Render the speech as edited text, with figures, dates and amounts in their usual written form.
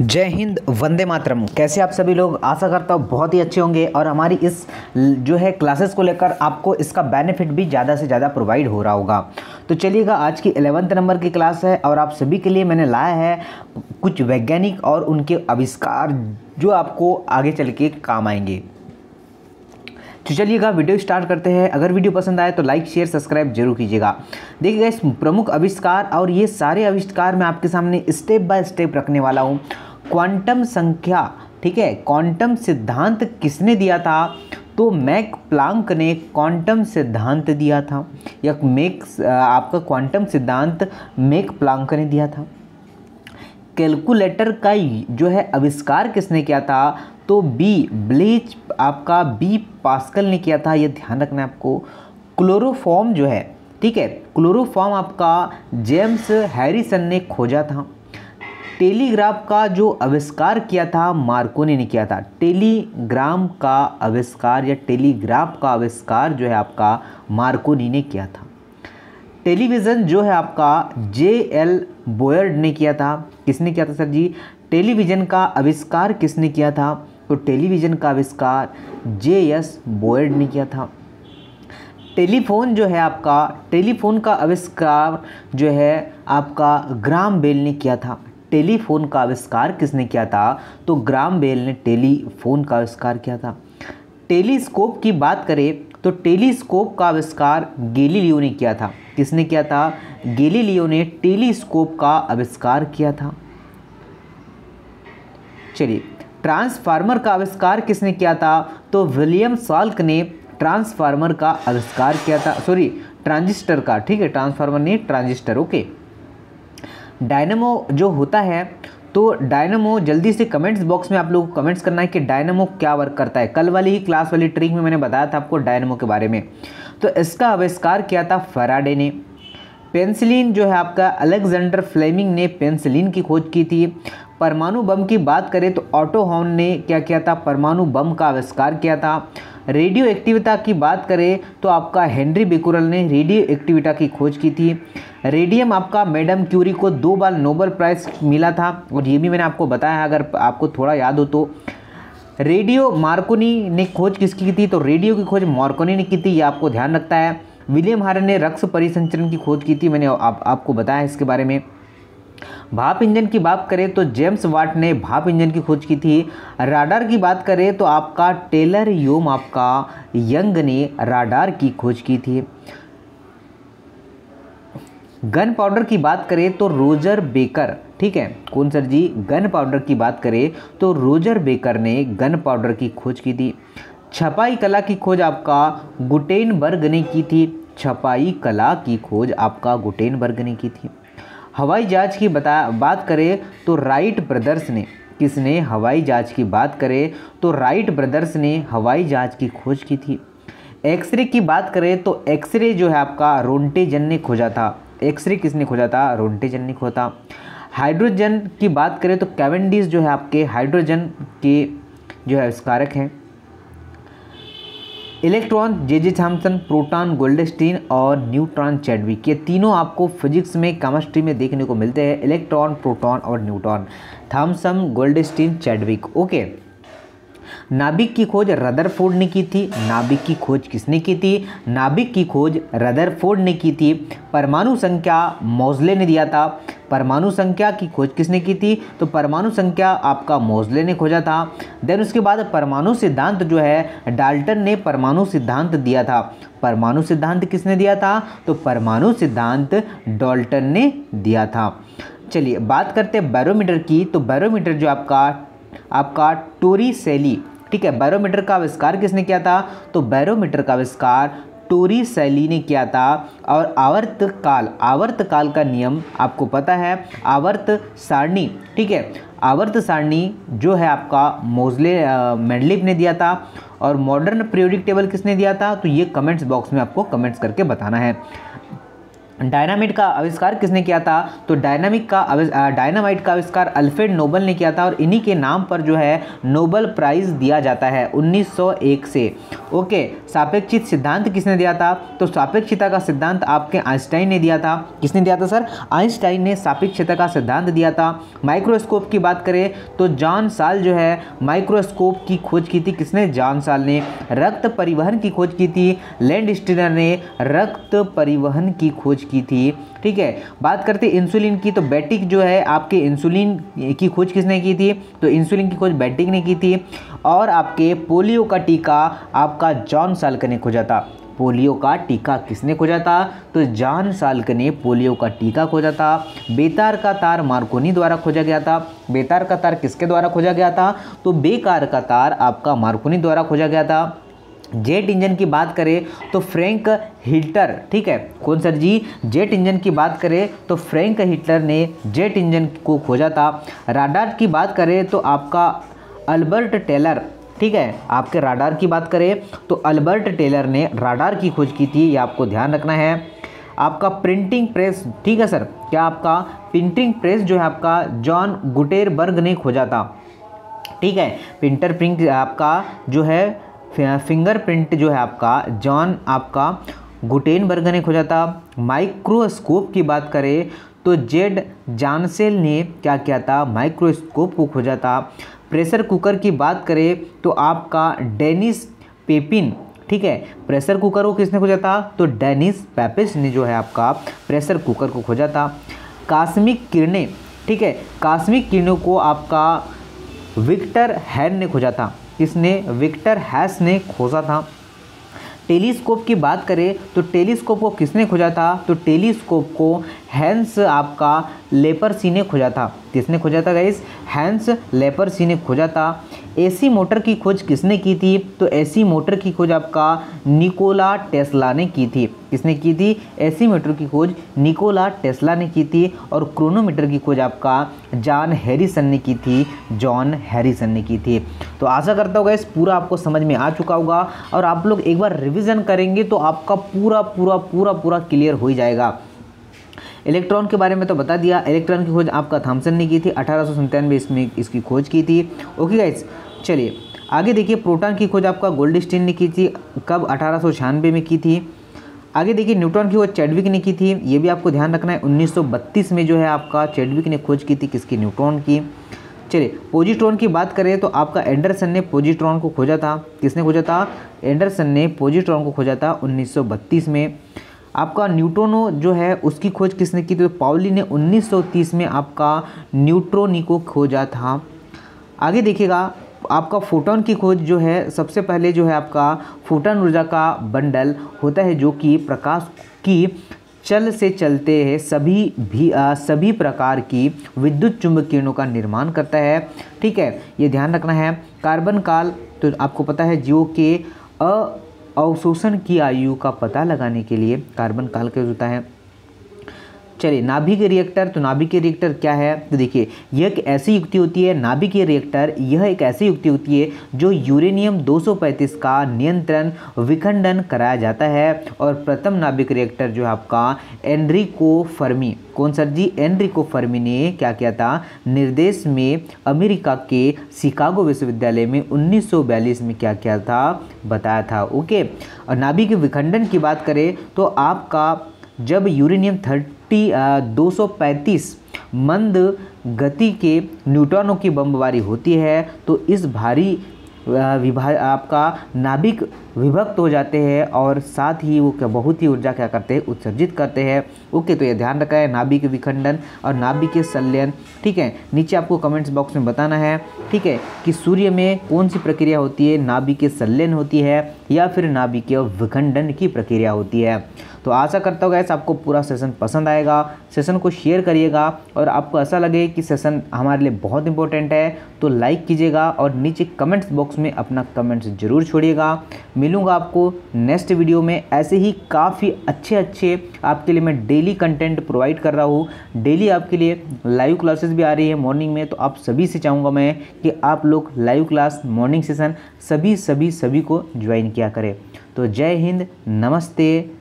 जय हिंद, वंदे मातरम। कैसे आप सभी लोग? आशा करता हूँ बहुत ही अच्छे होंगे और हमारी इस जो है क्लासेस को लेकर आपको इसका बेनिफिट भी ज़्यादा से ज़्यादा प्रोवाइड हो रहा होगा। तो चलिएगा, आज की 11th नंबर की क्लास है और आप सभी के लिए मैंने लाया है कुछ वैज्ञानिक और उनके आविष्कार जो आपको आगे चल के काम आएंगे। तो चलिएगा, वीडियो स्टार्ट करते हैं। अगर वीडियो पसंद आए तो लाइक शेयर सब्सक्राइब जरूर कीजिएगा। देखिएगा, इस प्रमुख आविष्कार और ये सारे आविष्कार मैं आपके सामने स्टेप बाय स्टेप रखने वाला हूँ। क्वांटम संख्या, ठीक है, क्वांटम सिद्धांत किसने दिया था? तो मैक्स प्लांक ने क्वांटम सिद्धांत दिया था, या आपका क्वांटम सिद्धांत मैक्स प्लांक ने दिया था। कैलकुलेटर का जो है आविष्कार किसने किया था? तो ब्लेज पास्कल ने किया था, ये ध्यान रखना है आपको। क्लोरोफॉर्म जो है, ठीक है, क्लोरोफॉर्म आपका जेम्स हैरिसन ने खोजा था। टेलीग्राफ का जो आविष्कार किया था मार्कोनी ने किया था। टेलीग्राम का आविष्कार या टेलीग्राफ का आविष्कार जो है आपका मार्कोनी ने किया था। टेलीविज़न जो है आपका जे.एल. बेयर्ड ने किया था। किसने किया था सर जी? टेलीविज़न का आविष्कार किसने किया था? तो टेलीविज़न का आविष्कार जे.एस. बेयर्ड ने किया था। टेलीफोन जो है आपका, टेलीफोन का आविष्कार जो है आपका ग्राहम बेल ने किया था। टेलीफोन का आविष्कार किसने किया था? तो ग्राहम बेल ने टेलीफोन का आविष्कार किया था। टेलीस्कोप की बात करें तो टेलीस्कोप का आविष्कार गैलीलियो ने किया था। किसने किया था? गैलीलियो ने टेलीस्कोप का आविष्कार किया था। चलिए, ट्रांसफार्मर का आविष्कार किसने किया था? तो विलियम साल्क ने ट्रांसफार्मर का आविष्कार किया था, सॉरी ट्रांजिस्टर का, ठीक है, ट्रांसफार्मर नहीं ट्रांजिस्टर, ओके। डायनेमो जो होता है, तो डायनेमो, जल्दी से कमेंट्स बॉक्स में आप लोग कमेंट्स करना है कि डायनेमो क्या वर्क करता है। कल वाली ही क्लास वाली ट्रिक में मैंने बताया था आपको डायनेमो के बारे में। तो इसका आविष्कार किया था फैराडे ने। पेनिसिलिन जो है आपका अलेक्जेंडर फ्लेमिंग ने पेनिसिलिन की खोज की थी। परमाणु बम की बात करें तो ऑटो हॉन ने क्या किया था? परमाणु बम का आविष्कार किया था। रेडियो एक्टिविटा की बात करें तो आपका हेनरी बेक्यूरेल ने रेडियो एक्टिविटा की खोज की थी। रेडियम आपका मैडम क्यूरी को 2 बार नोबेल प्राइज़ मिला था, और ये भी मैंने आपको बताया, अगर आपको थोड़ा याद हो तो। रेडियो मार्कोनी ने खोज किसकी की थी? तो रेडियो की खोज मार्कोनी ने की थी, ये आपको ध्यान रखता है। विलियम हार्न ने रक्स परिसंचरण की खोज की थी, मैंने आपको बताया इसके बारे में। भाप इंजन की बात करें तो जेम्स वाट ने भाप इंजन की खोज की थी। राडार की बात करें तो आपका टेलर योम आपका यंग ने राडार की खोज की थी। गन पाउडर की बात करें तो रोजर बेकर, ठीक है, कौन सर जी? गन पाउडर की बात करें तो रोजर बेकर ने गन पाउडर की खोज की थी। छपाई कला की खोज आपका गुटेनबर्ग ने की थी। छपाई कला की खोज आपका गुटेनबर्ग ने की थी। हवाई जहाज की बात करें तो राइट ब्रदर्स ने, किसने? हवाई जहाज की बात करें तो राइट ब्रदर्स ने हवाई जहाज की खोज की थी। एक्सरे की बात करें तो एक्सरे जो है आपका रोंटेजन ने खोजा था। एक्सरे किसने खोजा था? रोंटेजन ने खोजा। हाइड्रोजन की बात करें तो कैवेंडिश जो है आपके हाइड्रोजन के जो है आविष्कारक हैं। Electron J J. Thomson, proton Goldstein और न्यूट्रॉन चैडविक, ये तीनों आपको फिजिक्स में केमिस्ट्री में देखने को मिलते हैं। इलेक्ट्रॉन, प्रोटॉन और neutron, Thomson, Goldstein, Chadwick, okay. नाभिक की खोज रदरफोर्ड ने की थी। नाभिक की खोज किसने की थी? नाभिक की खोज रदरफोर्ड ने की थी। परमाणु संख्या मोजले ने दिया था। परमाणु संख्या की खोज किसने की थी? तो परमाणु संख्या आपका मोजले ने खोजा था। देन उसके बाद परमाणु सिद्धांत जो है डाल्टन ने परमाणु सिद्धांत दिया था। परमाणु सिद्धांत किसने दिया था? तो परमाणु सिद्धांत डाल्टन ने दिया था। चलिए, बात करते हैं बैरोमीटर की। तो बैरोमीटर जो आपका टोरिसेली, ठीक है, बैरोमीटर का आविष्कार किसने किया था? तो बैरोमीटर का आविष्कार टोरिसेली ने किया था। और आवर्तकाल का नियम आपको पता है, आवर्त सारणी, ठीक है, आवर्त सारणी जो है आपका मेंडलीफ ने दिया था। और मॉडर्न पीरियोडिक टेबल किसने दिया था? तो ये कमेंट्स बॉक्स में आपको कमेंट्स करके बताना है। डायनामाइट का आविष्कार किसने किया था? तो डायनामाइट का आविष्कार अल्फ्रेड नोबल ने किया था और इन्हीं के नाम पर जो है नोबल प्राइज़ दिया जाता है 1901 से। ओके, सापेक्षित सिद्धांत किसने दिया था? तो सापेक्षता का सिद्धांत आपके आइंस्टाइन ने दिया था। किसने दिया था सर? आइंस्टाइन ने सापेक्षता का सिद्धांत दिया था। माइक्रोस्कोप की बात करें तो जॉन साल जो है माइक्रोस्कोप की खोज की थी। किसने? जॉन साल ने। रक्त परिवहन की खोज की थी। लैंडस्टीनर ने रक्त परिवहन की खोज की थी। ठीक है, बात करते इंसुलिन की तो बैटिक जो है आपके इंसुलिन की खोज किसने की थी? तो इंसुलिन की खोज बैटिक ने की थी। और आपके पोलियो का टीका आपका जॉन साल्क ने खोजा था। पोलियो का टीका किसने खोजा था? तो जॉन साल्क ने पोलियो का टीका खोजा था। बेतार का तार मार्कोनी द्वारा खोजा गया था। बेतार का तार किसके द्वारा खोजा गया था? तो बेकार का तार आपका मार्कोनी द्वारा खोजा गया था। जेट इंजन की बात करें तो फ्रैंक हिटलर, ठीक है, कौन सर जी? जेट इंजन की बात करें तो फ्रैंक हिटलर ने जेट इंजन को खोजा था। राडार की बात करें तो आपका अल्बर्ट टेलर, ठीक है, आपके राडार की बात करें तो अल्बर्ट टेलर ने राडार की खोज की थी, ये आपको ध्यान रखना है। आपका प्रिंटिंग प्रेस, ठीक है सर, क्या आपका प्रिंटिंग प्रेस जो है आपका जॉन गुटेनबर्ग ने खोजा था। ठीक है, प्रिंटर प्रिंट आपका जो है फिंगरप्रिंट जो है आपका जॉन आपका गुटेनबर्ग ने खोजा था। माइक्रोस्कोप की बात करें तो जेड जानसेल ने क्या किया था? माइक्रोस्कोप को खोजा था। प्रेशर कुकर की बात करें तो आपका डेनिस पेपिन, ठीक है, प्रेशर कुकर को किसने खोजा था? तो डेनिस पेपिस ने जो है आपका प्रेशर कुकर को खोजा था। कास्मिक किरणें, ठीक है, कास्मिक किरणों को आपका विक्टर हैन ने खोजा था। किसने? विक्टर हैस ने खोजा था। टेलीस्कोप की बात करें तो टेलीस्कोप को किसने खोजा था? तो टेलीस्कोप को हैंस आपका लेपरसी ने खोजा था। किसने खोजा था गाइस? हैंस लेपरसी ने खोजा था। एसी मोटर की खोज किसने की थी? तो एसी मोटर की खोज आपका निकोला टेस्ला ने की थी। किसने की थी? एसी मोटर की खोज निकोला टेस्ला ने की थी। और क्रोनोमीटर की खोज आपका जॉन हैरिसन ने की थी। जॉन हैरिसन ने की थी। तो आशा करता होगा इस पूरा आपको समझ में आ चुका होगा और आप लोग एक बार रिवीजन करेंगे तो आपका पूरा पूरा पूरा पूरा क्लियर हो ही जाएगा। इलेक्ट्रॉन के बारे में तो बता दिया। इलेक्ट्रॉन की खोज आपका थॉमसन ने की थी, 1897 इसमें इसकी खोज की थी। ओके गाइस, चलिए आगे देखिए। प्रोटॉन की खोज आपका गोल्डस्टीन ने की थी। कब? 1896 में की थी। आगे देखिए न्यूट्रॉन की खोज चैडविक ने की थी। ये भी आपको ध्यान रखना है, 1932 में जो है आपका चैडविक ने खोज की थी। किसकी? न्यूट्रॉन की। चलिए पॉजिट्रॉन की बात करें तो आपका एंडरसन ने पॉजिट्रॉन को खोजा था। किसने खोजा था? एंडरसन ने पॉजिट्रॉन को खोजा था 1932 में। आपका न्यूट्रोनो जो है उसकी खोज किसने की थी? तो पाउली ने 1930 में आपका न्यूट्रोनी को खोजा था। आगे देखिएगा आपका फोटोन की खोज जो है सबसे पहले जो है आपका फोटोन ऊर्जा का बंडल होता है जो कि प्रकाश की चल से चलते हैं सभी प्रकार की विद्युत चुंबकीय किरणों का निर्माण करता है। ठीक है, ये ध्यान रखना है। कार्बन काल तो आपको पता है, जीवों के अवशोषण की आयु का पता लगाने के लिए कार्बन काल का होता है। चलिए नाभिक रिएक्टर, तो नाभिक रिएक्टर क्या है? तो देखिए यह एक ऐसी युक्ति होती है, नाभिक रिएक्टर यह एक ऐसी युक्ति होती है जो यूरेनियम 235 का नियंत्रण विखंडन कराया जाता है। और प्रथम नाभिक रिएक्टर जो है आपका एनरिको फर्मी, कौन सर जी? एनरिको फर्मी ने क्या किया था? निर्देश में अमेरिका के शिकागो विश्वविद्यालय में 1942 में क्या किया था? बताया था। ओके, और नाभिक विखंडन की बात करें तो आपका जब यूरेनियम 235 मंद गति के न्यूट्रॉनों की बमबारी होती है तो इस भारी विभाग आपका नाभिक विभक्त हो जाते हैं और साथ ही वो क्या बहुत ही ऊर्जा क्या करते हैं? उत्सर्जित करते हैं। ओके, तो ये ध्यान रखा है, नाभिक विखंडन और नाभिक संलयन। ठीक है, नीचे आपको कमेंट्स बॉक्स में बताना है, ठीक है, कि सूर्य में कौन सी प्रक्रिया होती है? नाभिक संलयन होती है या फिर नाभिक विखंडन की प्रक्रिया होती है। तो आशा करता हूँ गाइस आपको पूरा सेशन पसंद आएगा। सेशन को शेयर करिएगा और आपको ऐसा लगे कि सेशन हमारे लिए बहुत इंपॉर्टेंट है तो लाइक कीजिएगा और नीचे कमेंट्स बॉक्स में अपना कमेंट्स ज़रूर छोड़िएगा। मिलूँगा आपको नेक्स्ट वीडियो में। ऐसे ही काफ़ी अच्छे अच्छे आपके लिए मैं डेली कंटेंट प्रोवाइड कर रहा हूँ। डेली आपके लिए लाइव क्लासेस भी आ रही है मॉर्निंग में, तो आप सभी से चाहूँगा मैं कि आप लोग लाइव क्लास मॉर्निंग सेशन सभी को ज्वाइन किया करें। तो जय हिंद, नमस्ते।